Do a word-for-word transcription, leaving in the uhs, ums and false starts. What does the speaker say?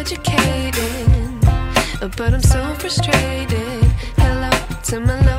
educated, but I'm so frustrated. Hello to my life.